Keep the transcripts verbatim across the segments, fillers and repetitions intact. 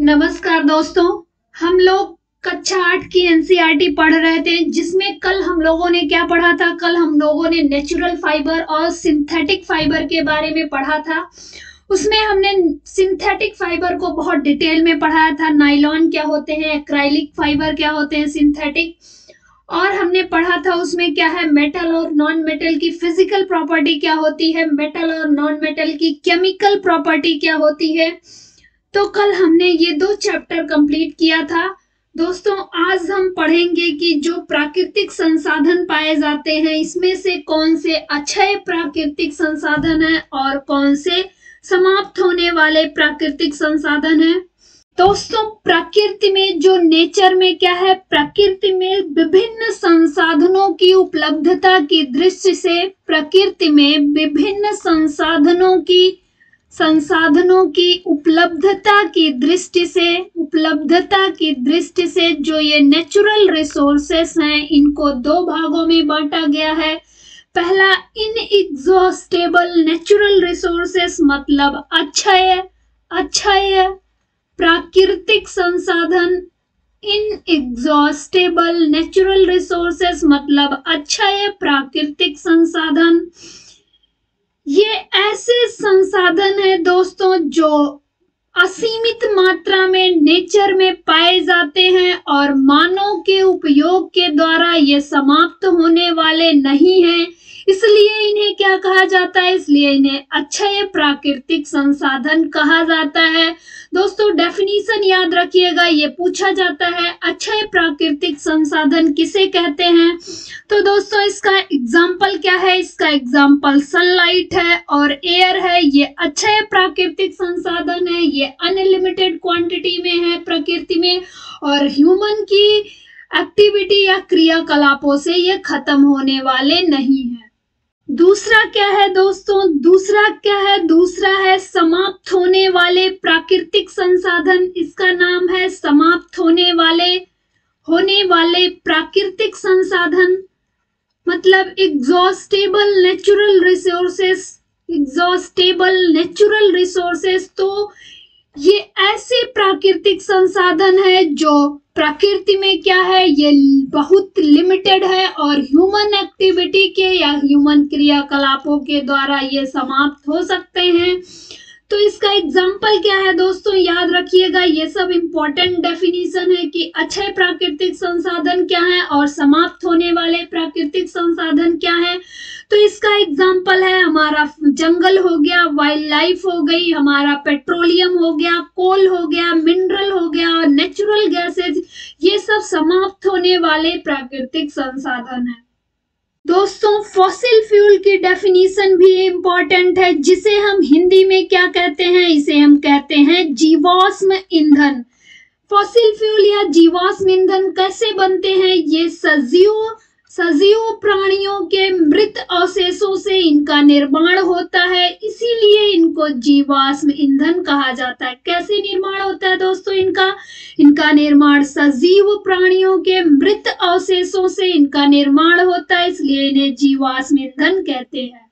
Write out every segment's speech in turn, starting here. नमस्कार दोस्तों, हम लोग कक्षा आठ की एनसीईआरटी पढ़ रहे थे, जिसमें कल हम लोगों ने क्या पढ़ा था। कल हम लोगों ने नेचुरल फाइबर और सिंथेटिक फाइबर के बारे में पढ़ा था। उसमें हमने सिंथेटिक फाइबर को बहुत डिटेल में पढ़ाया था। नायलॉन क्या होते हैं, एक्राइलिक फाइबर क्या होते हैं सिंथेटिक, और हमने पढ़ा था उसमें क्या है मेटल और नॉन मेटल की फिजिकल प्रॉपर्टी क्या होती है, मेटल और नॉन मेटल की केमिकल प्रॉपर्टी क्या होती है। तो कल हमने ये दो चैप्टर कंप्लीट किया था। दोस्तों आज हम पढ़ेंगे कि जो प्राकृतिक संसाधन पाए जाते हैं इसमें से कौन से अक्षय प्राकृतिक संसाधन है और कौन से समाप्त होने वाले प्राकृतिक संसाधन है। दोस्तों प्रकृति में जो नेचर में क्या है, प्रकृति में विभिन्न संसाधनों की उपलब्धता की दृष्टि से प्रकृति में विभिन्न संसाधनों की संसाधनों की उपलब्धता की दृष्टि से उपलब्धता की दृष्टि से जो ये नेचुरल रिसोर्सेस हैं इनको दो भागों में बांटा गया है। पहला इनएग्जॉस्टेबल नेचुरल रिसोर्सेस मतलब अक्षय अक्षय प्राकृतिक संसाधन, इनएग्जॉस्टेबल नेचुरल रिसोर्सेस मतलब अक्षय प्राकृतिक संसाधन। ये ऐसे संसाधन है दोस्तों जो असीमित मात्रा में नेचर में पाए जाते हैं और मानव के उपयोग के द्वारा ये समाप्त होने वाले नहीं हैं, इसलिए इन्हें क्या कहा जाता है, इसलिए इन्हें अक्षय प्राकृतिक संसाधन कहा जाता है। दोस्तों डेफिनेशन याद रखिएगा, ये पूछा जाता है अक्षय प्राकृतिक संसाधन किसे कहते हैं। तो दोस्तों इसका एग्जाम्पल क्या है, इसका एग्जाम्पल सनलाइट है और एयर है। ये अक्षय प्राकृतिक संसाधन है, ये अनलिमिटेड क्वांटिटी में है प्रकृति में, और ह्यूमन की एक्टिविटी या क्रियाकलापों से ये खत्म होने वाले नहीं है। दूसरा क्या है दोस्तों, दूसरा क्या है, दूसरा है समाप्त होने वाले प्राकृतिक संसाधन। इसका नाम है समाप्त होने वाले होने वाले प्राकृतिक संसाधन मतलब exhaustible natural resources, exhaustible natural resources. तो ये ऐसे प्राकृतिक संसाधन है जो प्रकृति में क्या है, ये बहुत लिमिटेड है और ह्यूमन एक्टिविटी के या ह्यूमन क्रियाकलापों के द्वारा ये समाप्त हो सकते हैं। तो इसका एग्जाम्पल क्या है दोस्तों, याद रखिएगा, ये सब इम्पोर्टेंट डेफिनेशन है कि अक्षय प्राकृतिक संसाधन क्या है और समाप्त होने वाले प्राकृतिक संसाधन क्या है। तो इसका एग्जाम्पल है हमारा जंगल हो गया, वाइल्ड लाइफ हो गई, हमारा पेट्रोलियम हो गया, कोल हो गया, मिनरल हो गया और नेचुरल गैसेज, ये सब समाप्त होने वाले प्राकृतिक संसाधन है। दोस्तों फॉसिल फ्यूल की डेफिनेशन भी इम्पोर्टेंट है, जिसे हम हिंदी में क्या कहते हैं, इसे हम कहते हैं जीवाश्म ईंधन। फॉसिल फ्यूल या जीवाश्म ईंधन कैसे बनते हैं, ये सजीव सजीव प्राणियों के मृत अवशेषों से इनका निर्माण होता है, इसीलिए इनको जीवाश्म ईंधन कहा जाता है। कैसे निर्माण होता है दोस्तों, इनका इनका निर्माण सजीव प्राणियों के मृत अवशेषों से इनका निर्माण होता है, इसलिए इन्हें जीवाश्म ईंधन कहते हैं।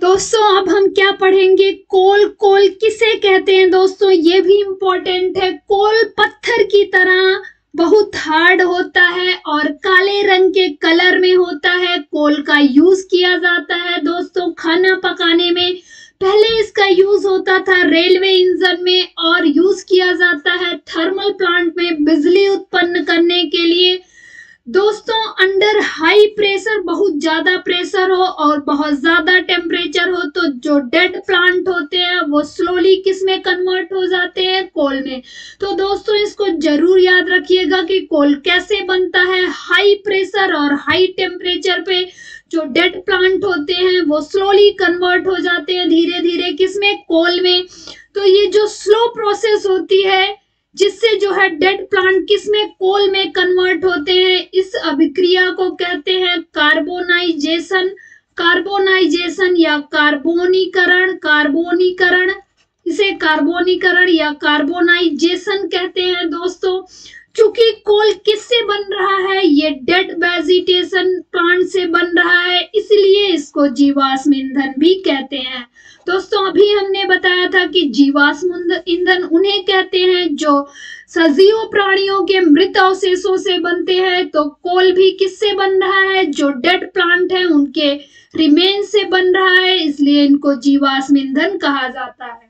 दोस्तों अब हम क्या पढ़ेंगे, कोल कोल किसे कहते हैं। दोस्तों ये भी इम्पोर्टेंट है, कोल पत्थर की तरह बहुत हार्ड होता है और काले रंग के कलर में होता है। कोल का यूज किया जाता है दोस्तों खाना पकाने में, पहले इसका यूज होता था रेलवे इंजन में और यूज किया जाता है थर्मल प्लांट में बिजली उत्पन्न करने के लिए। दोस्तों अंडर हाई प्रेशर, बहुत ज्यादा प्रेशर हो और बहुत ज्यादा टेम्परेचर हो तो जो डेड प्लांट होते हैं वो स्लोली किस में कन्वर्ट हो जाते हैं, कोल में। तो दोस्तों इसको जरूर याद रखिएगा कि कोल कैसे बनता है, हाई प्रेशर और हाई टेम्परेचर पे जो डेड प्लांट होते हैं वो स्लोली कन्वर्ट हो जाते हैं धीरे धीरे किस में, कोल में। तो ये जो स्लो प्रोसेस होती है जिससे जो है डेड प्लांट किसमें, कोल में कन्वर्ट होते हैं, इस अभिक्रिया को कहते हैं कार्बोनाइजेशन, कार्बोनाइजेशन या कार्बोनीकरण, कार्बोनीकरण इसे कार्बोनीकरण या कार्बोनाइजेशन कहते हैं। दोस्तों चूंकि कोल किससे बन रहा है, ये डेड वेजिटेशन प्लांट से बन रहा है, इसलिए इसको जीवाश्म ईंधन भी कहते हैं। दोस्तों अभी हमने बताया था कि जीवाश्म ईंधन उन्हें कहते हैं जो सजीव प्राणियों के मृत अवशेषों से बनते हैं। तो कोल भी किससे बन रहा है, जो डेड प्लांट है उनके रिमेन से बन रहा है, इसलिए इनको जीवाश्म ईंधन कहा जाता है।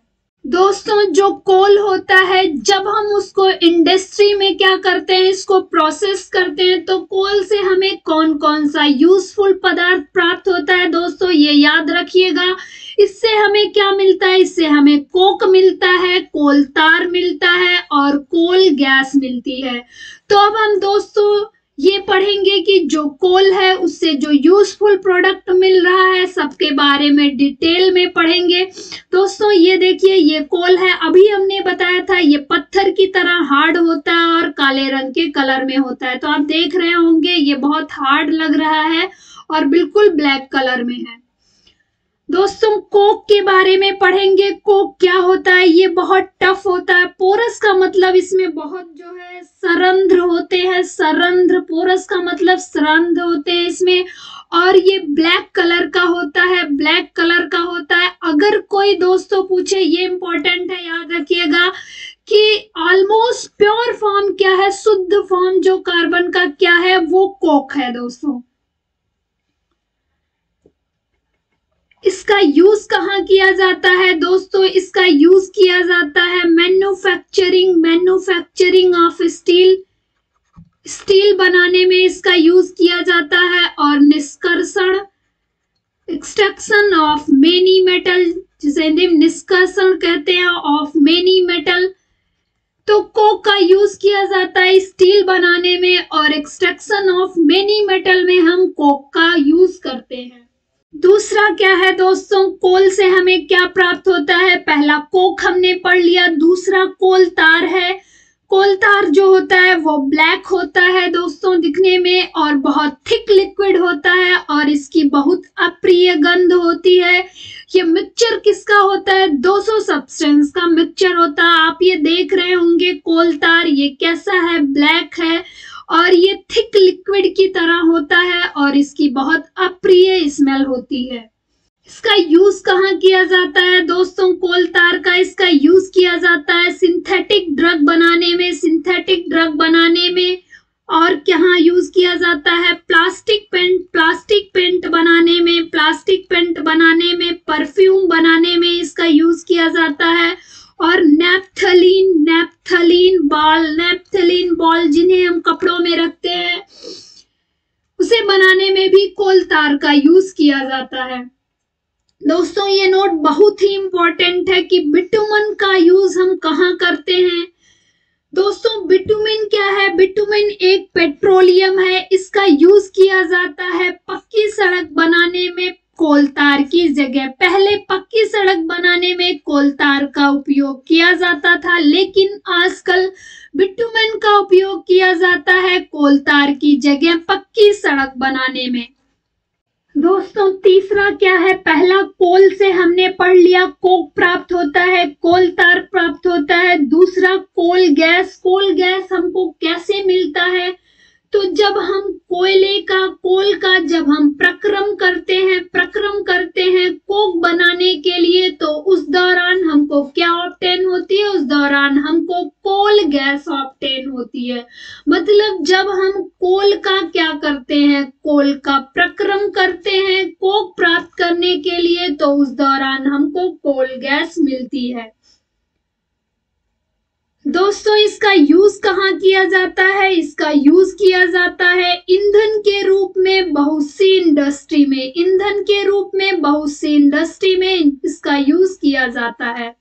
दोस्तों जो कोल होता है जब हम उसको इंडस्ट्री में क्या करते हैं, इसको प्रोसेस करते हैं, तो कोल से हमें कौन कौन सा यूजफुल पदार्थ प्राप्त होता है दोस्तों ये याद रखिएगा। इससे हमें क्या मिलता है, इससे हमें कोक मिलता है, कोल तार मिलता है और कोल गैस मिलती है। तो अब हम दोस्तों ये पढ़ेंगे कि जो कोल है उससे जो यूजफुल प्रोडक्ट मिल रहा है सबके बारे में डिटेल में पढ़ेंगे। दोस्तों ये देखिए ये कोल है, अभी हमने बताया था ये पत्थर की तरह हार्ड होता है और काले रंग के कलर में होता है। तो आप देख रहे होंगे ये बहुत हार्ड लग रहा है और बिल्कुल ब्लैक कलर में है। दोस्तों कोक के बारे में पढ़ेंगे, कोक क्या होता है, ये बहुत टफ होता है। पोरस का मतलब इसमें बहुत जो है सरंध्र होते हैं, सरंध्र पोरस का मतलब सरंध्र होते हैं इसमें, और ये ब्लैक कलर का होता है, ब्लैक कलर का होता है। अगर कोई दोस्तों पूछे, ये इम्पोर्टेंट है याद रखिएगा, कि ऑलमोस्ट प्योर फॉर्म क्या है, शुद्ध फॉर्म जो कार्बन का क्या है वो कोक है दोस्तों। इसका यूज कहाँ किया जाता है दोस्तों, इसका यूज किया जाता है manufacturing, manufacturing of steel, steel बनाने में इसका यूज किया जाता है, और निष्कर्षण, एक्सट्रैक्शन ऑफ मेनी मेटल, जिसे हिंदी में निष्कर्षण कहते हैं, ऑफ मेनी मेटल। तो कोक का यूज किया जाता है स्टील बनाने में और एक्सट्रैक्शन ऑफ मेनी मेटल में हम कोक का यूज करते हैं। दूसरा क्या है दोस्तों, कोल से हमें क्या प्राप्त होता है, पहला कोक हमने पढ़ लिया, दूसरा कोल तार है। कोल तार जो होता है वो ब्लैक होता है दोस्तों दिखने में और बहुत थिक लिक्विड होता है और इसकी बहुत अप्रिय गंध होती है। ये मिक्सचर किसका होता है, दो सौ सब्सटेंस का मिक्सचर होता है। आप ये देख रहे होंगे कोल तार, ये कैसा है, ब्लैक है और ये थिक लिक्विड की तरह होता है और इसकी बहुत अप्रिय स्मेल होती है। इसका यूज कहाँ किया जाता है दोस्तों, कोल तार का इसका यूज किया जाता है सिंथेटिक ड्रग बनाने में, सिंथेटिक ड्रग बनाने में, और कहाँ यूज किया जाता है, प्लास्टिक पेंट, प्लास्टिक पेंट बनाने में, प्लास्टिक पेंट बनाने में, परफ्यूम बनाने में इसका यूज किया जाता है, और naphthalene, naphthalene ball, naphthalene ball जिन्हें हम कपड़ों में रखते हैं उसे बनाने में भी कोल तार का यूज किया जाता है। दोस्तों ये नोट बहुत ही इम्पोर्टेंट है कि बिटुमन का यूज हम कहाँ करते हैं। दोस्तों बिटुमिन क्या है, बिटुमिन एक पेट्रोलियम है, इसका यूज किया जाता है पक्की सड़क बनाने में कोल तार की जगह। पहले पक्की सड़क बनाने में कोल तार का उपयोग किया जाता था, लेकिन आजकल बिटुमेन का उपयोग किया जाता है कोल तार की जगह पक्की सड़क बनाने में। दोस्तों तीसरा क्या है, पहला कोल से हमने पढ़ लिया कोक प्राप्त होता है, कोल तार प्राप्त होता है, दूसरा कोल गैस, कोल गैस हमको कैसे मिलता है, तो जब हम कोयले का, कोल का जब हम प्रक्रम करते हैं, प्रक्रम करते हैं कोक बनाने के लिए, तो उस दौरान हमको क्या ऑब्टेन होती है, उस दौरान हमको कोल गैस ऑब्टेन होती है। मतलब जब हम कोल का क्या करते हैं, कोल का प्रक्रम करते हैं कोक प्राप्त करने के लिए, तो उस दौरान हमको कोल गैस मिलती है। दोस्तों इसका यूज कहाँ किया जाता है, इसका यूज किया जाता है ईंधन के रूप में बहुत सी इंडस्ट्री में, ईंधन के रूप में बहुत सी इंडस्ट्री में इसका यूज किया जाता है।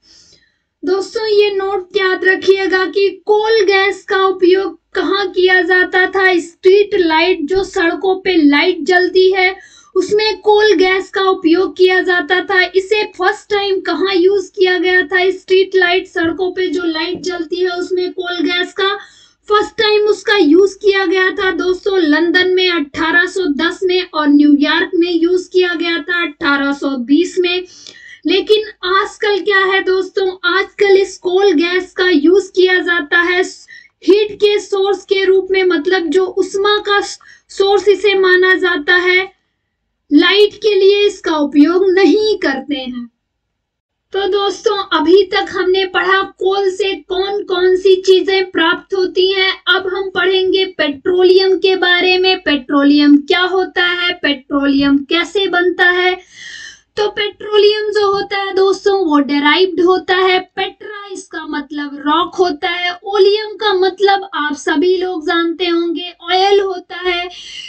दोस्तों ये नोट याद रखिएगा कि कोल गैस का उपयोग कहाँ किया जाता था, स्ट्रीट लाइट, जो सड़कों पे लाइट जलती है उसमें कोल गैस का उपयोग किया जाता था। इसे फर्स्ट टाइम कहाँ यूज किया गया था, स्ट्रीट लाइट, सड़कों पे जो लाइट जलती है उसमें कोल गैस का फर्स्ट टाइम उसका यूज किया गया था दोस्तों लंदन में अठारह सौ दस में, और न्यूयॉर्क में यूज किया गया था अठारह सौ बीस में। लेकिन आजकल क्या है दोस्तों, आजकल इस कोल गैस का यूज किया जाता है हीट के सोर्स के रूप में, मतलब जो उष्मा का सोर्स इसे माना जाता है, लाइट के लिए इसका उपयोग नहीं करते हैं। से कौन कौन सी चीजें प्राप्त होती हैं। अब हम पढ़ेंगे पेट्रोलियम के बारे में। पेट्रोलियम क्या होता है, पेट्रोलियम कैसे बनता है। तो पेट्रोलियम जो होता है दोस्तों वो डेराइव्ड होता है, पेट्रा इसका मतलब रॉक होता है, ओलियम का मतलब आप सभी लोग जानते होंगे ऑयल होता है।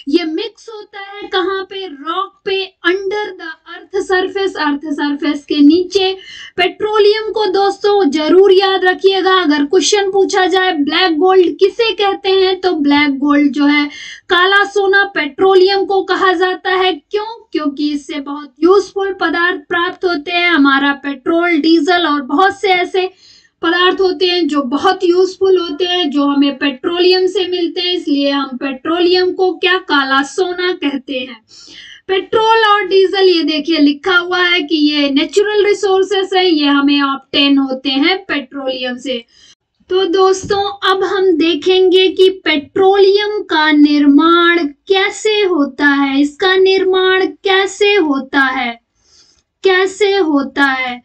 ये मिक्स होता है कहाँ पे, रॉक पे, under the earth surface, earth surface के नीचे। पेट्रोलियम को दोस्तों जरूर याद रखिएगा, अगर क्वेश्चन पूछा जाए ब्लैक गोल्ड किसे कहते हैं, तो ब्लैक गोल्ड जो है काला सोना पेट्रोलियम को कहा जाता है। क्यों? क्योंकि इससे बहुत यूजफुल पदार्थ प्राप्त होते हैं। हमारा पेट्रोल, डीजल और बहुत से ऐसे पदार्थ होते हैं जो बहुत यूजफुल होते हैं, जो हमें पेट्रोलियम से मिलते हैं, इसलिए हम पेट्रोलियम को क्या, काला सोना कहते हैं। पेट्रोल और डीजल ये देखिए लिखा हुआ है कि ये नेचुरल रिसोर्सेस हैं, ये हमें ऑब्टेन होते हैं पेट्रोलियम से। तो दोस्तों अब हम देखेंगे कि पेट्रोलियम का निर्माण कैसे होता है, इसका निर्माण कैसे होता है, कैसे होता है।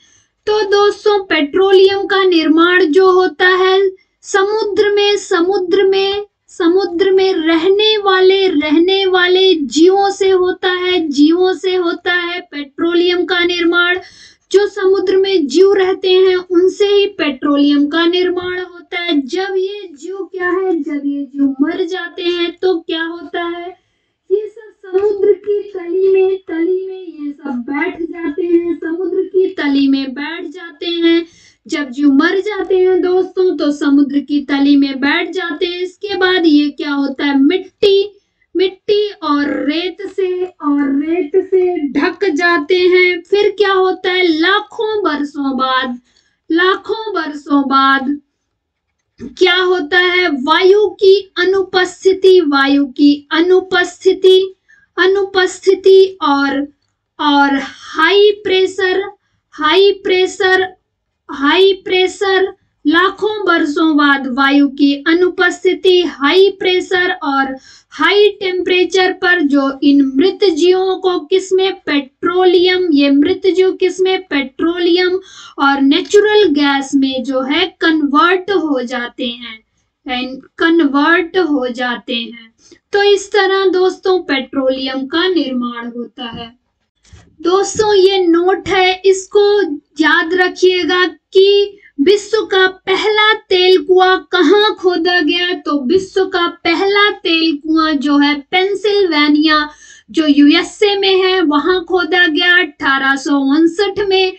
तो दोस्तों पेट्रोलियम का निर्माण जो होता है समुद्र में समुद्र में समुद्र में रहने वाले रहने वाले जीवों से होता है, जीवों से होता है पेट्रोलियम का निर्माण। जो समुद्र में जीव रहते हैं उनसे ही पेट्रोलियम का निर्माण होता है। जब ये जीव क्या है, जब ये जीव मर जाते हैं तो क्या होता है, ये सब समुद्र की तली में तली में ये सब बैठ जाते हैं, समुद्र की तली में बैठ जाते हैं। जब जीव मर जाते हैं दोस्तों तो समुद्र की तली में बैठ जाते हैं। इसके बाद ये क्या होता है, मिट्टी मिट्टी और रेत से और रेत से ढक जाते हैं। फिर क्या होता है, लाखों बरसों बाद लाखों बरसों बाद क्या होता है, वायु की अनुपस्थिति वायु की अनुपस्थिति अनुपस्थिति और और high pressure high pressure high pressure लाखों बरसों बाद वायु की अनुपस्थिति, हाई प्रेशर और हाई टेम्परेचर पर जो इन मृत जीवों को किसमें, पेट्रोलियम, ये मृत जीव किसमें, पेट्रोलियम और नेचुरल गैस में जो है कन्वर्ट हो जाते हैं, कन्वर्ट हो जाते हैं। तो इस तरह दोस्तों पेट्रोलियम का निर्माण होता है। दोस्तों ये नोट है, इसको याद रखिएगा कि विश्व का पहला तेल कुआं कहाँ खोदा गया, तो विश्व का पहला तेल कुआं जो है पेंसिल्वेनिया जो यूएसए में है वहां खोदा गया अठारह सौ उनसठ में।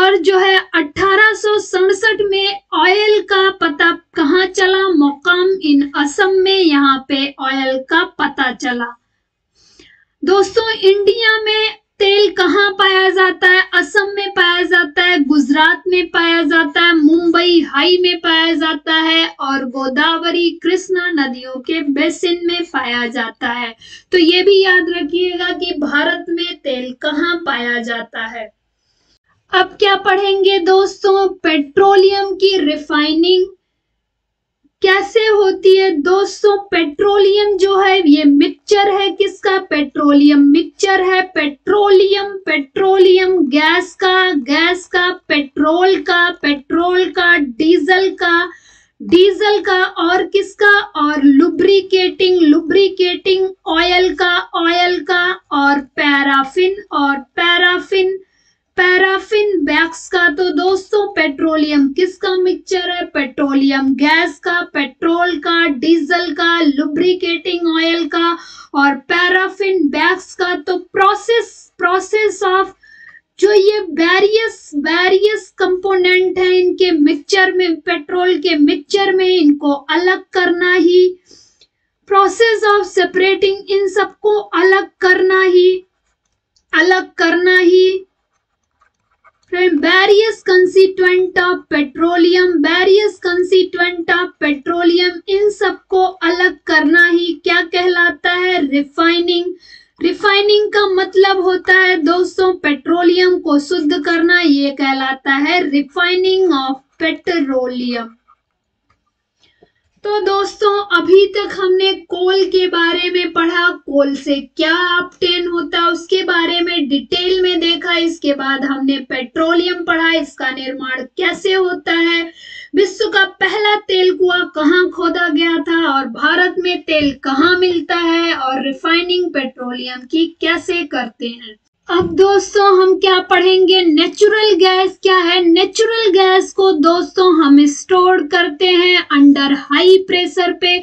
और जो है अठारह सौ सड़सठ में ऑयल का पता कहाँ चला, मोकाम इन असम में यहाँ पे ऑयल का पता चला। दोस्तों इंडिया में तेल कहाँ पाया जाता है, असम में पाया जाता है, गुजरात में पाया जाता है, मुंबई हाई में पाया जाता है और गोदावरी कृष्णा नदियों के बेसिन में पाया जाता है। तो ये भी याद रखिएगा कि भारत में तेल कहाँ पाया जाता है। अब क्या पढ़ेंगे दोस्तों, पेट्रोलियम की रिफाइनिंग कैसे होती है। दोस्तों पेट्रोलियम जो है ये मिक्सचर है, किसका, पेट्रोलियम मिक्सचर है, पेट्रोलियम पेट्रोलियम गैस का गैस का पेट्रोल का पेट्रोल का डीजल का डीजल का और किसका, और लुब्रिकेटिंग लुब्रिकेटिंग ऑयल का ऑयल का और पैराफिन और पैराफिन पैराफिन वैक्स का। तो दोस्तों पेट्रोलियम किसका मिक्सचर है, पेट्रोलियम गैस का, पेट्रोल का, डीजल का, लुब्रिकेटिंग ऑयल का और पैराफिन वैक्स का। तो प्रोसेस प्रोसेस ऑफ जो ये वेरियस वेरियस कंपोनेंट है इनके मिक्सचर में, पेट्रोल के मिक्सचर में, इनको अलग करना ही, प्रोसेस ऑफ सेपरेटिंग, इन सबको अलग करना ही अलग करना ही various consistent of petroleum various consistent of petroleum इन सबको अलग करना ही क्या कहलाता है, रिफाइनिंग। रिफाइनिंग का मतलब होता है दोस्तों पेट्रोलियम को शुद्ध करना, ये कहलाता है रिफाइनिंग ऑफ पेट्रोलियम। तो दोस्तों अभी तक हमने कोल के बारे में पढ़ा, कोल से क्या ऑब्टेन होता है उसके बारे में डिटेल में देखा। इसके बाद हमने पेट्रोलियम पढ़ा, इसका निर्माण कैसे होता है, विश्व का पहला तेल कुआं कहाँ खोदा गया था और भारत में तेल कहाँ मिलता है और रिफाइनिंग पेट्रोलियम की कैसे करते हैं। अब दोस्तों हम क्या पढ़ेंगे, नेचुरल गैस क्या है। नेचुरल गैस को दोस्तों हम स्टोर करते हैं अंडर हाई प्रेशर पे,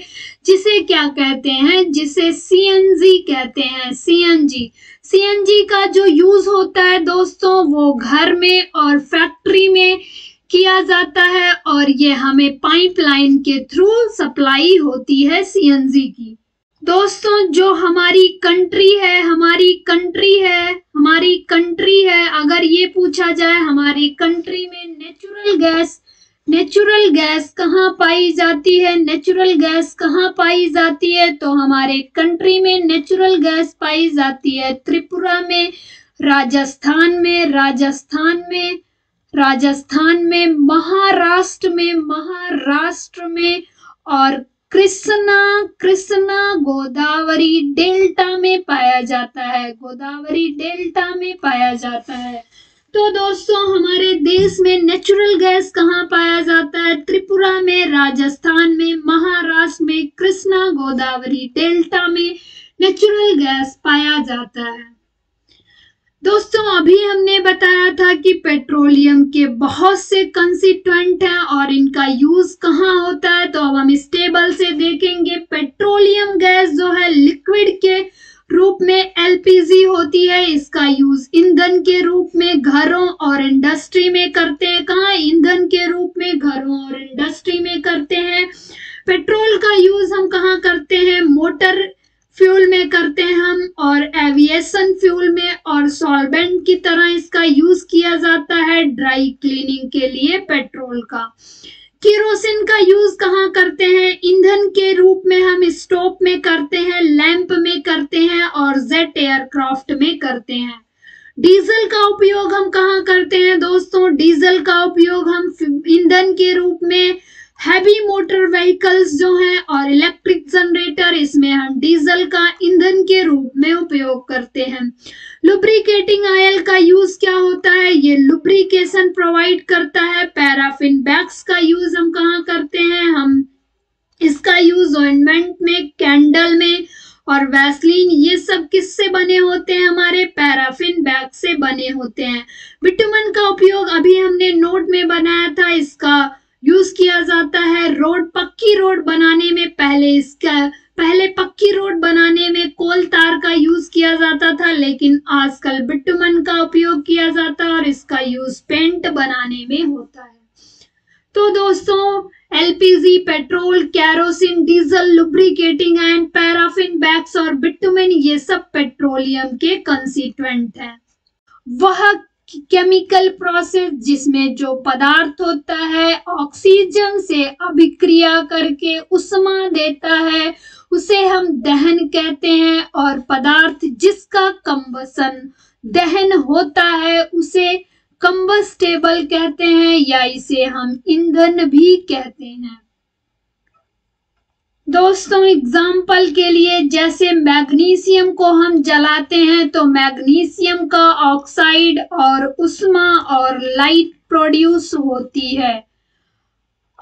जिसे क्या कहते हैं, जिसे सी एन जी कहते हैं। C N G C N G का जो यूज होता है दोस्तों वो घर में और फैक्ट्री में किया जाता है और ये हमें पाइपलाइन के थ्रू सप्लाई होती है सी एन जी की। दोस्तों जो हमारी कंट्री है हमारी कंट्री है हमारी कंट्री है अगर ये पूछा जाए हमारी कंट्री में नेचुरल गैस नेचुरल गैस कहाँ पाई जाती है, नेचुरल गैस कहाँ पाई जाती है, तो हमारे कंट्री में नेचुरल गैस पाई जाती है त्रिपुरा में, राजस्थान में राजस्थान में राजस्थान में महाराष्ट्र में महाराष्ट्र में और कृष्णा कृष्णा गोदावरी डेल्टा में पाया जाता है गोदावरी डेल्टा में पाया जाता है। तो दोस्तों हमारे देश में नेचुरल गैस कहाँ पाया जाता है, त्रिपुरा में, राजस्थान में, महाराष्ट्र में, कृष्णा गोदावरी डेल्टा में नेचुरल गैस पाया जाता है। दोस्तों अभी हमने बताया था कि पेट्रोलियम के बहुत से कंस्टिट्यूएंट हैं और इनका यूज कहाँ होता है। तो अब हम इस टेबल से देखेंगे, पेट्रोलियम गैस जो है लिक्विड के रूप में एल पी जी होती है, इसका यूज ईंधन के रूप में घरों और इंडस्ट्री में करते हैं। कहाँ, ईंधन के रूप में घरों और इंडस्ट्री में करते हैं। पेट्रोल का यूज हम कहाँ करते हैं, मोटर फ्यूल में करते हैं हम और एविएशन फ्यूल में और सॉल्वेंट की तरह इसका यूज किया जाता है ड्राई क्लीनिंग के लिए पेट्रोल का। केरोसिन का यूज कहाँ करते हैं, ईंधन के रूप में हम स्टोव में करते हैं, लैंप में करते हैं और जेट एयरक्राफ्ट में करते हैं। डीजल का उपयोग हम कहाँ करते हैं दोस्तों, डीजल का उपयोग हम ईंधन के रूप में हैवी मोटर व्हीकल्स जो हैं और इलेक्ट्रिक जनरेटर, इसमें हम डीजल का ईंधन के रूप में उपयोग करते हैं। लुब्रिकेटिंग ऑयल का यूज क्या होता है, ये लुब्रिकेशन प्रोवाइड करता है। पैराफिन वैक्स का यूज हम कहाँ करते हैं, हम इसका यूज ऑइंटमेंट में, कैंडल में और वैसलीन, ये सब किससे बने होते हैं, हमारे पैराफिन वैक्स से बने होते हैं। बिटुमन का उपयोग अभी हमने नोट में बनाया था, इसका यूज किया जाता है रोड, पक्की रोड बनाने में। पहले इसका पहले पक्की रोड बनाने में कोल तार का यूज किया जाता था, लेकिन आजकल बिटुमन का उपयोग किया जाता है और इसका यूज पेंट बनाने में होता है। तो दोस्तों L P G, petrol, kerosene, diesel, lubricating and, paraffin wax और बिटुमन, ये सब पेट्रोलियम के कंस्टिट्यूएंट हैं। वह केमिकल प्रोसेस जिसमें जो पदार्थ होता है ऑक्सीजन से अभिक्रिया करके ऊष्मा देता है उसे हम दहन कहते हैं और पदार्थ जिसका कंबसन दहन होता है उसे कंबस्टेबल कहते हैं या इसे हम ईंधन भी कहते हैं। दोस्तों एग्जाम्पल के लिए, जैसे मैग्नीशियम को हम जलाते हैं तो मैग्नीशियम का ऑक्साइड और उष्मा और लाइट प्रोड्यूस होती है।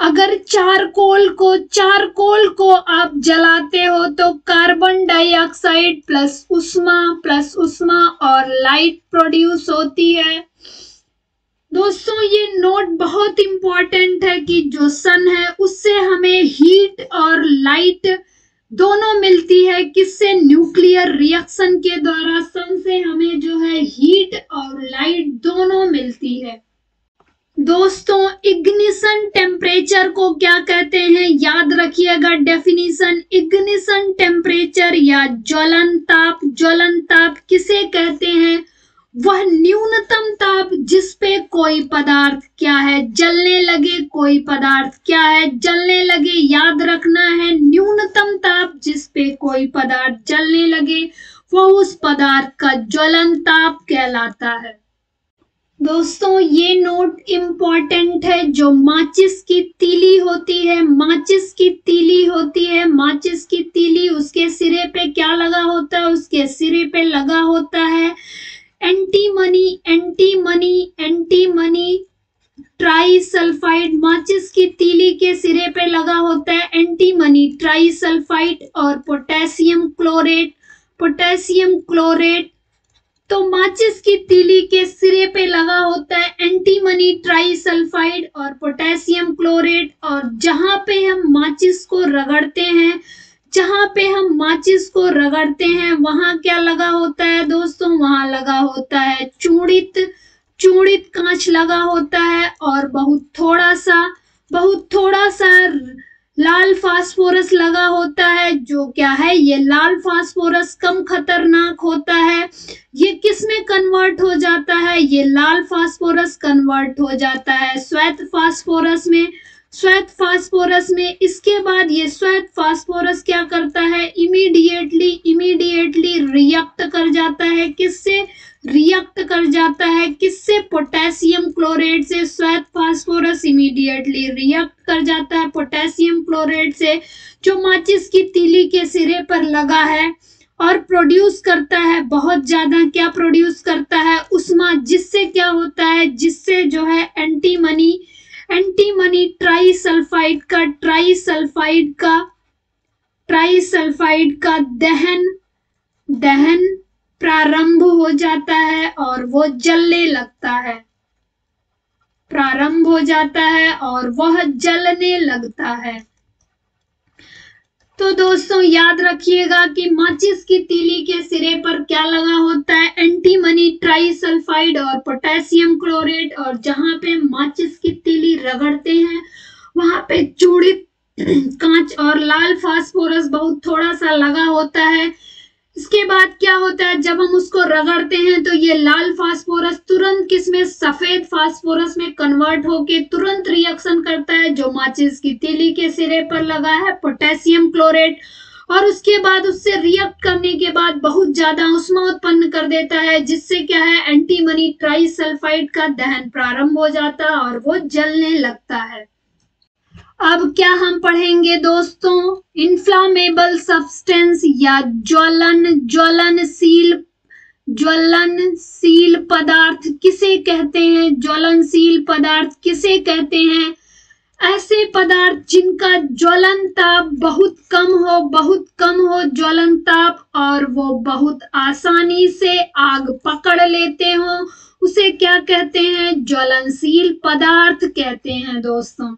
अगर चारकोल को चारकोल को आप जलाते हो तो कार्बन डाइऑक्साइड प्लस उष्मा प्लस उष्मा और लाइट प्रोड्यूस होती है। दोस्तों ये नोट बहुत इम्पॉर्टेंट है कि जो सन है उससे हमें हीट और लाइट दोनों मिलती है, किससे, न्यूक्लियर रिएक्शन के द्वारा सन से हमें जो है हीट और लाइट दोनों मिलती है। दोस्तों इग्निशन टेम्परेचर को क्या कहते हैं, याद रखिएगा डेफिनेशन, इग्निशन टेम्परेचर या ज्वलन ताप, ज्वलन ताप किसे कहते हैं, वह न्यूनतम ताप जिस पे कोई पदार्थ क्या है जलने लगे, कोई पदार्थ क्या है जलने लगे, याद रखना है न्यूनतम ताप जिस पे कोई पदार्थ जलने लगे वो उस पदार्थ का ज्वलन ताप कहलाता है। दोस्तों ये नोट इम्पॉर्टेंट है, जो माचिस की तीली होती है, माचिस की तीली जिसकी तीली उसके सिरे पे क्या लगा होता है, उसके सिरे पे लगा होता है। Antimony, antimony, antimony. Trisulphide, माचिस की तीली के सिरे पे लगा होता है एंटी मनी, ट्राई सल्फाइड। और पोटेशियम क्लोरेट, पोटेशियम क्लोरेट। तो माचिस की तीली के सिरे पे लगा होता है एंटीमनी, ट्राई सल्फाइड और पोटेशियम क्लोरेट। और जहां पे हम माचिस को रगड़ते हैं, जहां पे हम माचिस को रगड़ते हैं वहां क्या लगा होता है दोस्तों, वहां लगा होता है चूड़ित, चूड़ित कांच लगा होता है। और बहुत थोड़ा सा, बहुत थोड़ा सा लाल फास्फोरस लगा होता है। जो क्या है, ये लाल फास्फोरस कम खतरनाक होता है। ये किस में कन्वर्ट हो जाता है, ये लाल फास्फोरस कन्वर्ट हो जाता है श्वेत फास्फोरस में, श्वेत फास्फोरस में। इसके बाद ये श्वेत फास्फोरस क्या करता है, इमीडिएटली, इमीडिएटली रिएक्ट कर जाता है। किससे रिएक्ट कर जाता है, किससे, पोटेशियम क्लोरेट से। श्वेत फास्फोरस इमीडिएटली रिएक्ट कर जाता है पोटेशियम क्लोरेट से, जो माचिस की तीली के सिरे पर लगा है। और प्रोड्यूस करता है बहुत ज्यादा, क्या प्रोड्यूस करता है, उष्मा। जिससे क्या होता है, जिससे जो है एंटीमनी, एंटीमनी ट्राई सल्फाइड का, ट्राई सल्फाइड का, ट्राई सल्फाइड का दहन, दहन प्रारंभ हो जाता है और वो जलने लगता है, प्रारंभ हो जाता है और वह जलने लगता है। तो दोस्तों याद रखिएगा कि माचिस की तीली के सिरे पर क्या लगा होता है, एंटीमनी, ट्राई सल्फाइड और पोटेशियम क्लोरेट। और जहां पे माचिस की तीली रगड़ते हैं वहां पे चूड़ित कांच और लाल फास्फोरस बहुत थोड़ा सा लगा होता है। इसके बाद क्या होता है, जब हम उसको रगड़ते हैं तो ये लाल फास्फोरस तुरंत किसमें, सफेद फास्फोरस में कन्वर्ट होके तुरंत रिएक्शन करता है, जो माचिस की तीली के सिरे पर लगा है, पोटेशियम क्लोरेट। और उसके बाद उससे रिएक्ट करने के बाद बहुत ज्यादा उष्मा उत्पन्न कर देता है, जिससे क्या है, एंटीमनी ट्राई सल्फाइड का दहन प्रारंभ हो जाता है और वो जलने लगता है। अब क्या हम पढ़ेंगे दोस्तों, इन्फ्लामेबल सब्सटेंस या ज्वलन, ज्वलनशील, ज्वलनशील पदार्थ किसे कहते हैं, ज्वलनशील पदार्थ किसे कहते हैं, ऐसे पदार्थ जिनका ज्वलन ताप बहुत कम हो, बहुत कम हो ज्वलन ताप, और वो बहुत आसानी से आग पकड़ लेते हो, उसे क्या कहते हैं, ज्वलनशील पदार्थ कहते हैं दोस्तों।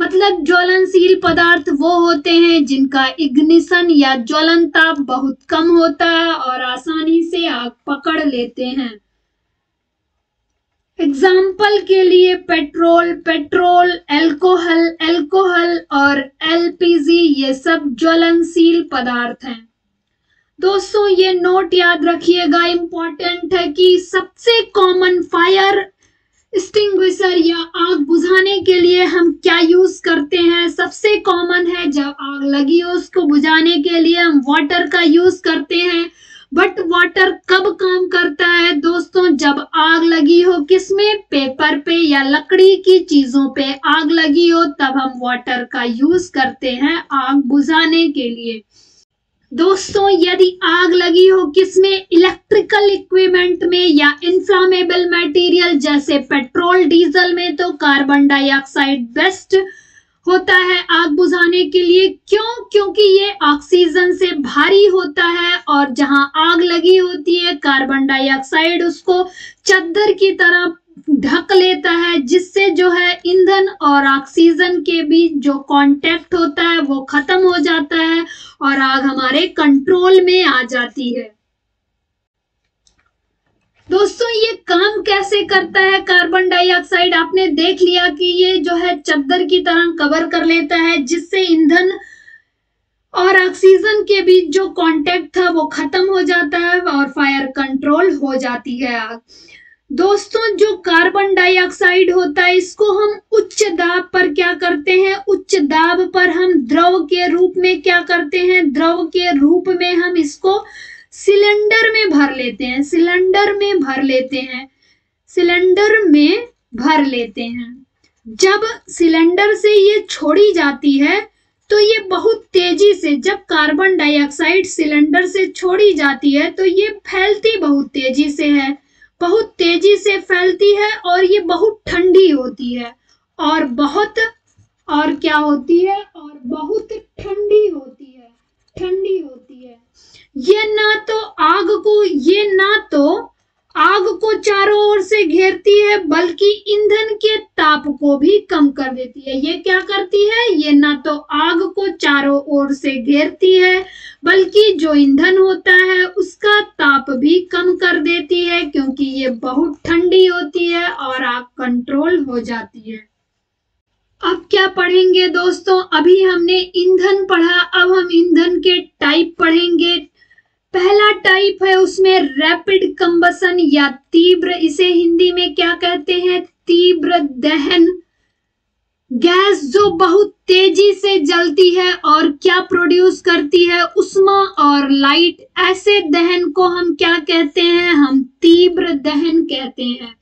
मतलब ज्वलनशील पदार्थ वो होते हैं जिनका इग्निशन या ज्वलन ताप बहुत कम होता है और आसानी से आग पकड़ लेते हैं। एग्जाम्पल के लिए पेट्रोल, पेट्रोल, अल्कोहल, अल्कोहल और एलपीजी, ये सब ज्वलनशील पदार्थ हैं। दोस्तों ये नोट याद रखिएगा, इम्पोर्टेंट है कि सबसे कॉमन फायर एक्सटिंग्विशर या आग बुझाने के लिए हम क्या यूज करते हैं, सबसे कॉमन है, जब आग लगी हो उसको बुझाने के लिए हम वाटर का यूज करते हैं। बट वाटर कब काम करता है दोस्तों, जब आग लगी हो किसमें, पेपर पे या लकड़ी की चीजों पे आग लगी हो, तब हम वाटर का यूज करते हैं आग बुझाने के लिए। दोस्तों यदि आग लगी हो किसमें, इलेक्ट्रिकल इक्विपमेंट में या इन्फ्लामेबल मटेरियल जैसे पेट्रोल, डीजल में, तो कार्बन डाइऑक्साइड बेस्ट होता है आग बुझाने के लिए। क्यों, क्योंकि ये ऑक्सीजन से भारी होता है और जहां आग लगी होती है कार्बन डाइऑक्साइड उसको चादर की तरह ढक लेता है, जिससे जो है ईंधन और ऑक्सीजन के बीच जो कांटेक्ट होता है वो खत्म हो जाता है और आग हमारे कंट्रोल में आ जाती है। दोस्तों ये काम कैसे करता है कार्बन डाइऑक्साइड, आपने देख लिया कि ये जो है चादर की तरह कवर कर लेता है, जिससे ईंधन और ऑक्सीजन के बीच जो कांटेक्ट था वो खत्म हो जाता है और फायर कंट्रोल हो जाती है आग। दोस्तों जो कार्बन डाइऑक्साइड होता है इसको हम उच्च दाब पर क्या करते हैं, उच्च दाब पर हम द्रव के रूप में क्या करते हैं, द्रव के रूप में हम इसको सिलेंडर में भर लेते हैं, सिलेंडर में भर लेते हैं, सिलेंडर में भर लेते हैं। जब सिलेंडर से ये छोड़ी जाती है तो ये बहुत तेजी से जब कार्बन डाइऑक्साइड सिलेंडर से छोड़ी जाती है तो ये फैलती बहुत तेजी से है, बहुत तेजी से फैलती है और ये बहुत ठंडी होती है और बहुत और क्या होती है और बहुत ठंडी होती है, ठंडी होती है। ये ना तो आग को ये ना तो आग को चारों ओर से घेरती है बल्कि ईंधन के ताप को भी कम कर देती है। ये क्या करती है, ये ना तो आग को चारों ओर से घेरती है बल्कि जो ईंधन होता है उसका ताप भी कम कर देती है क्योंकि ये बहुत ठंडी होती है और आग कंट्रोल हो जाती है। अब क्या पढ़ेंगे दोस्तों, अभी हमने ईंधन पढ़ा, अब हम ईंधन के टाइप पढ़ेंगे। पहला टाइप है उसमें रैपिड कंबसन या तीव्र, इसे हिंदी में क्या कहते हैं, तीव्र दहन। गैस जो बहुत तेजी से जलती है और क्या प्रोड्यूस करती है, उष्मा और लाइट। ऐसे दहन को हम क्या कहते हैं, हम तीव्र दहन कहते हैं।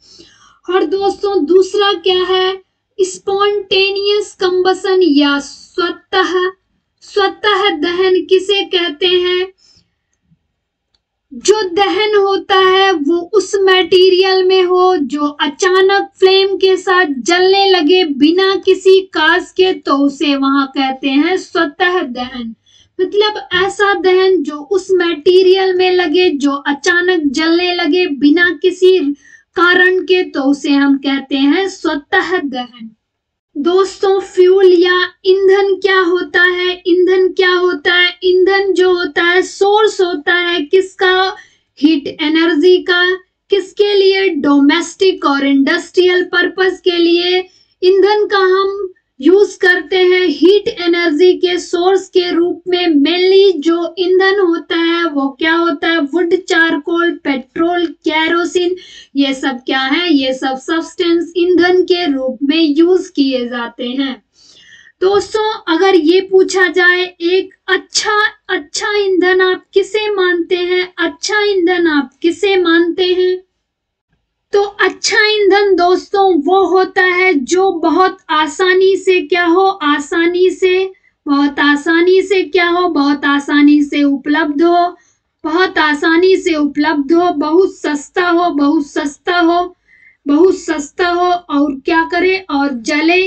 और दोस्तों दूसरा क्या है, स्पॉन्टेनियस कंबसन या स्वतः स्वतः दहन किसे कहते हैं। जो दहन होता है वो उस मटेरियल में हो जो अचानक फ्लेम के साथ जलने लगे बिना किसी काज के, तो उसे वहां कहते हैं स्वतः दहन। मतलब ऐसा दहन जो उस मटेरियल में लगे जो अचानक जलने लगे बिना किसी कारण के, तो उसे हम कहते हैं स्वतः दहन। दोस्तों फ्यूल या ईंधन क्या होता है, ईंधन क्या होता है, ईंधन जो होता है सोर्स होता है किसका, हीट एनर्जी का। किसके लिए, डोमेस्टिक और इंडस्ट्रियल पर्पस के लिए ईंधन का हम यूज करते हैं हीट एनर्जी के सोर्स के रूप में। मेनली जो ईंधन होता है वो क्या होता है, वुड, चारकोल, पेट्रोल, केरोसिन, ये सब क्या है, ये सब सब्सटेंस ईंधन के रूप में यूज किए जाते हैं। दोस्तों अगर ये पूछा जाए एक अच्छा अच्छा ईंधन आप किसे मानते हैं, अच्छा ईंधन आप किसे मानते हैं, तो अच्छा ईंधन दोस्तों वो होता है जो बहुत आसानी से क्या हो, आसानी से बहुत आसानी से क्या हो, बहुत आसानी से उपलब्ध हो, बहुत आसानी से उपलब्ध हो, बहुत सस्ता हो, बहुत सस्ता हो, बहुत सस्ता हो और क्या करे और जले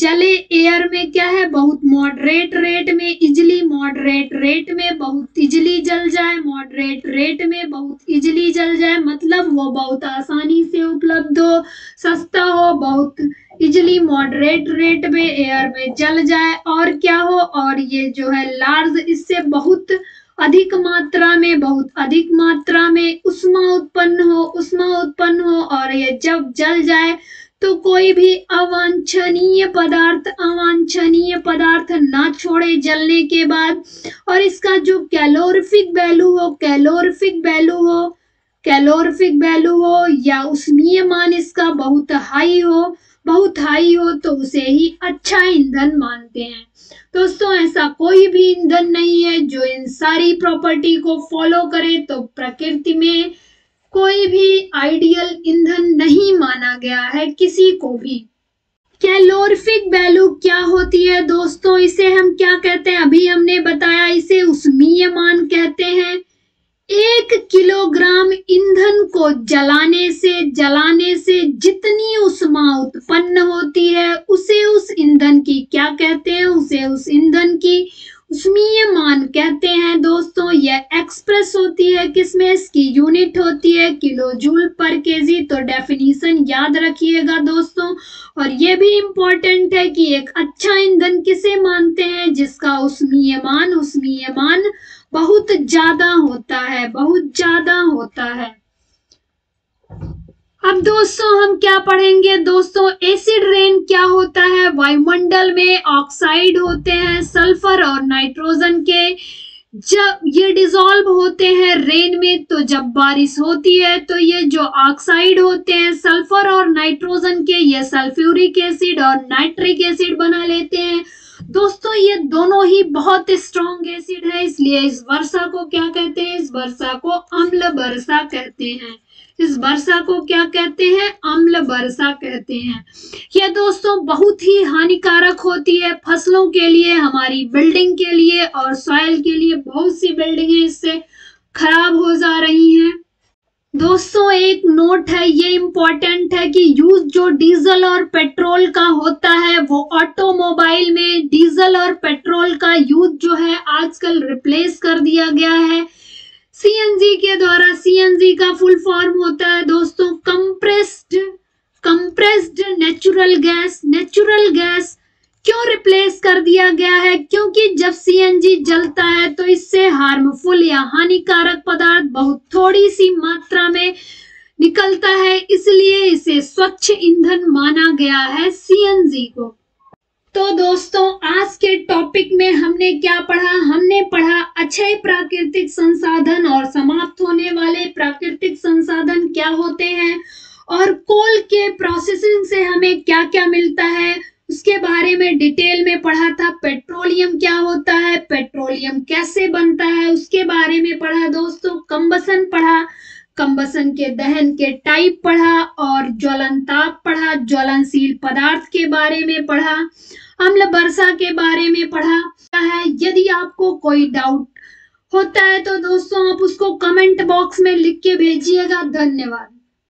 जले एयर में क्या है, बहुत मॉडरेट रेट में, इजली मॉडरेट रेट में बहुत इजली जल जाए, मॉडरेट रेट में बहुत इजली जल जाए। मतलब वो बहुत आसानी से उपलब्ध हो, सस्ता हो, बहुत इजली मॉडरेट रेट में एयर में जल जाए और क्या हो, और ये जो है लार्ज, इससे बहुत अधिक मात्रा में, बहुत अधिक मात्रा में उष्मा उत्पन्न हो, उष्मा उत्पन्न हो और ये जब जल जाए तो कोई भी अवांछनीय पदार्थ अवांछनीय पदार्थ ना छोड़े जलने के बाद। और इसका जो कैलोरिफिक वैल्यू हो, कैलोरिफिक वैल्यू हो, कैलोरिफिक वैल्यू हो या उष्मीय मान इसका बहुत हाई हो, बहुत हाई हो, तो उसे ही अच्छा ईंधन मानते हैं। दोस्तों ऐसा कोई भी ईंधन नहीं है जो इन सारी प्रॉपर्टी को फॉलो करे, तो प्रकृति में कोई भी आइडियल ईंधन नहीं माना गया है किसी को भी। कैलोरिफिक वैल्यू क्या होती है दोस्तों, इसे हम क्या कहते हैं, अभी हमने बताया, इसे उष्मीय मान कहते हैं। एक किलोग्राम ईंधन को जलाने से जलाने से जितनी उष्मा उत्पन्न होती है उसे उस ईंधन की क्या कहते हैं, उसे उस ईंधन की उष्मीय मान कहते हैं। दोस्तों यह एक्सप्रेस होती है किसमें, इसकी यूनिट होती है किलो जूल पर केजी, तो डेफिनेशन याद रखिएगा दोस्तों। और ये भी इम्पोर्टेंट है कि एक अच्छा ईंधन किसे मानते हैं, जिसका उष्मीय मान उष्मीय मान बहुत ज्यादा होता है, बहुत ज्यादा होता है। अब दोस्तों हम क्या पढ़ेंगे, दोस्तों एसिड रेन क्या होता है, वायुमंडल में ऑक्साइड होते हैं सल्फर और नाइट्रोजन के, जब ये डिसॉल्व होते हैं रेन में, तो जब बारिश होती है तो ये जो ऑक्साइड होते हैं सल्फर और नाइट्रोजन के, ये सल्फ्यूरिक एसिड और नाइट्रिक एसिड बना लेते हैं। दोस्तों ये दोनों ही बहुत स्ट्रॉन्ग एसिड है, इसलिए इस वर्षा को क्या कहते हैं, इस वर्षा को अम्ल वर्षा कहते हैं। इस वर्षा को क्या कहते हैं? अम्ल वर्षा कहते हैं। यह दोस्तों बहुत ही हानिकारक होती है फसलों के लिए, हमारी बिल्डिंग के लिए और सॉइल के लिए। बहुत सी बिल्डिंगें इससे खराब हो जा रही हैं। दोस्तों एक नोट है, ये इम्पोर्टेंट है कि यूज जो डीजल और पेट्रोल का होता है वो ऑटोमोबाइल में डीजल और पेट्रोल का यूज जो है आजकल रिप्लेस कर दिया गया है सीएनजी के द्वारा। सीएनजी का फुल फॉर्म होता है दोस्तों compressed compressed natural gas. Natural gas क्यों रिप्लेस कर दिया गया है? क्योंकि जब सीएनजी जलता है तो इससे हार्मफुल या हानिकारक पदार्थ बहुत थोड़ी सी मात्रा में निकलता है, इसलिए इसे स्वच्छ ईंधन माना गया है सीएनजी को। तो दोस्तों आज के टॉपिक में हमने क्या पढ़ा? हमने पढ़ा अच्छे प्राकृतिक संसाधन और समाप्त होने वाले प्राकृतिक संसाधन क्या होते हैं, और कोल के प्रोसेसिंग से हमें क्या क्या मिलता है उसके बारे में डिटेल में पढ़ा था। पेट्रोलियम क्या होता है, पेट्रोलियम कैसे बनता है उसके बारे में पढ़ा दोस्तों। कंबसन पढ़ा, कंबसन के दहन के टाइप पढ़ा, और ज्वलनताप पढ़ा, ज्वलनशील पदार्थ के बारे में पढ़ा, अम्ल वर्षा के बारे में पढ़ा है। यदि आपको कोई डाउट होता है तो दोस्तों आप उसको कमेंट बॉक्स में लिख के भेजिएगा। धन्यवाद।